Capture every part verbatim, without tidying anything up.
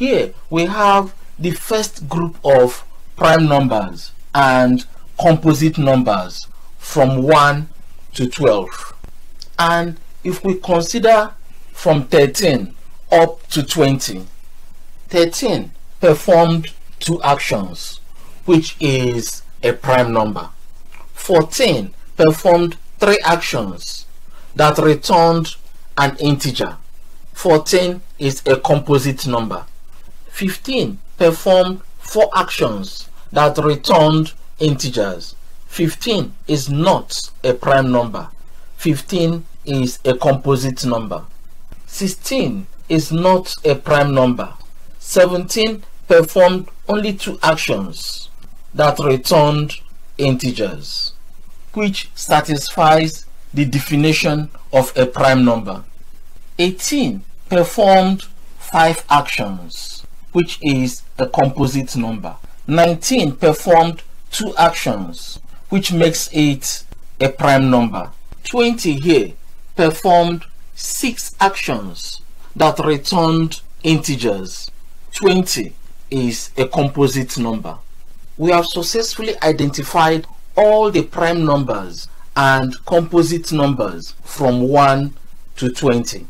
Here we have the first group of prime numbers and composite numbers from one to twelve. And if we consider from thirteen up to twenty, thirteen performed two actions, which is a prime number. fourteen performed three actions that returned an integer. fourteen is a composite number. fifteen performed four actions that returned integers. fifteen is not a prime number. fifteen is a composite number. sixteen is not a prime number. seventeen performed only two actions that returned integers, which satisfies the definition of a prime number. eighteen performed five actions, which is a composite number. nineteen performed two actions, which makes it a prime number. twenty here performed six actions that returned integers. twenty is a composite number. We have successfully identified all the prime numbers and composite numbers from one to twenty.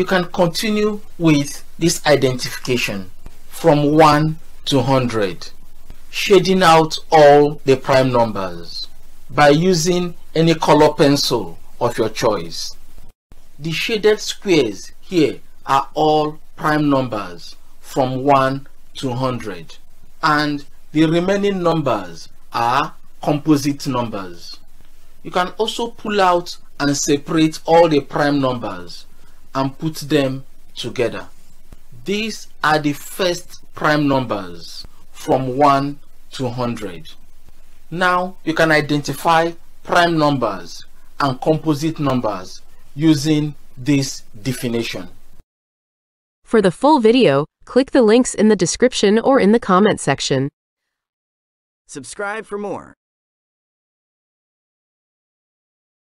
You can continue with this identification from one to one hundred, shading out all the prime numbers by using any color pencil of your choice. The shaded squares here are all prime numbers from one to one hundred, and the remaining numbers are composite numbers. You can also pull out and separate all the prime numbers and put them together. These are the first prime numbers from one to one hundred. Now you can identify prime numbers and composite numbers using this definition. For the full video, click the links in the description or in the comment section. Subscribe for more.